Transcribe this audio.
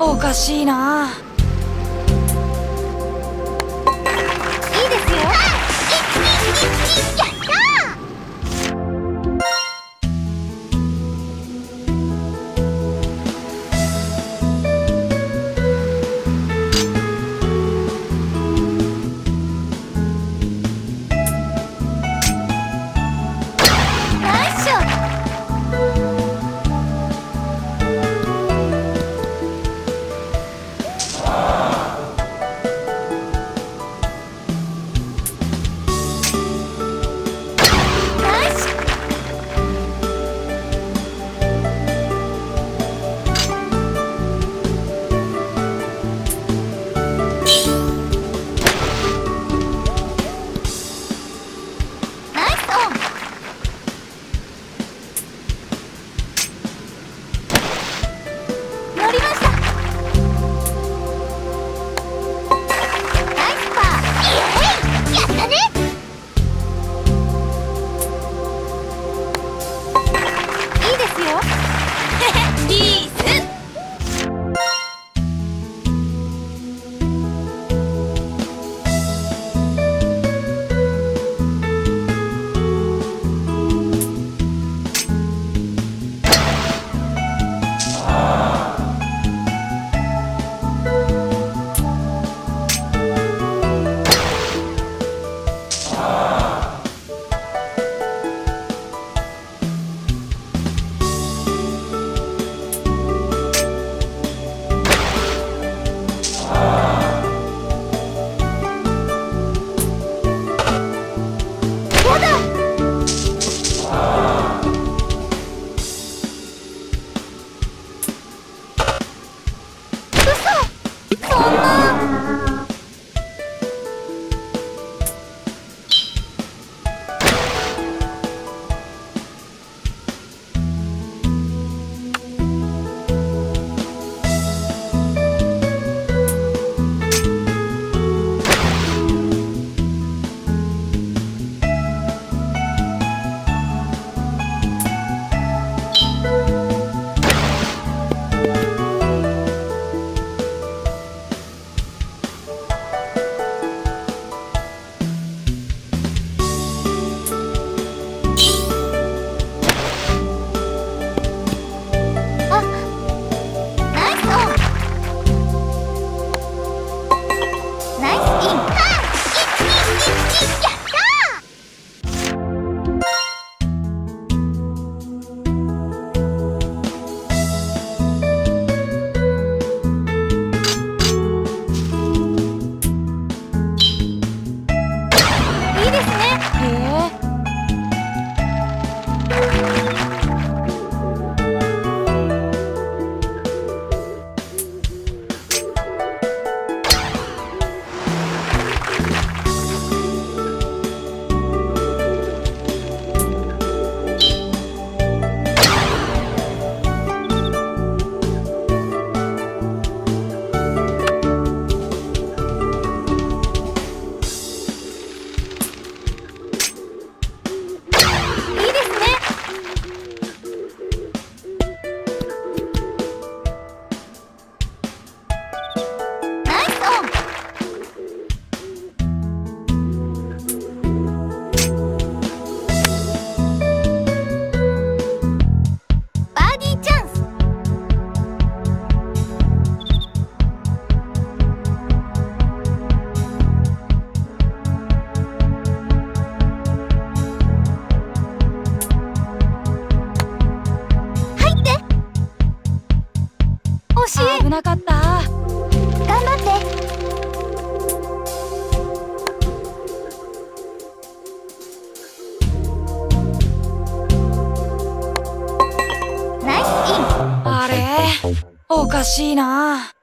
おかしいな。いいですよ。危なかった。頑張って。ナイスイン。あれ？おかしいな。